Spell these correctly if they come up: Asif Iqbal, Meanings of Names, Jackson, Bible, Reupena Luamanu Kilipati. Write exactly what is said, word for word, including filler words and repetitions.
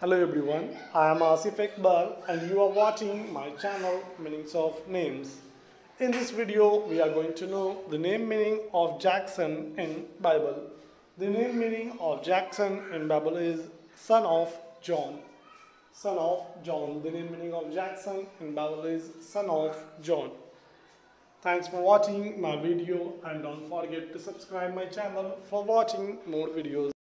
Hello everyone, I am Asif Iqbal and you are watching my channel Meanings of Names. In this video, we are going to know the name meaning of Jackson in Bible. The name meaning of Jackson in Bible is son of John. Son of John. The name meaning of Jackson in Bible is son of John. Thanks for watching my video and don't forget to subscribe my channel for watching more videos.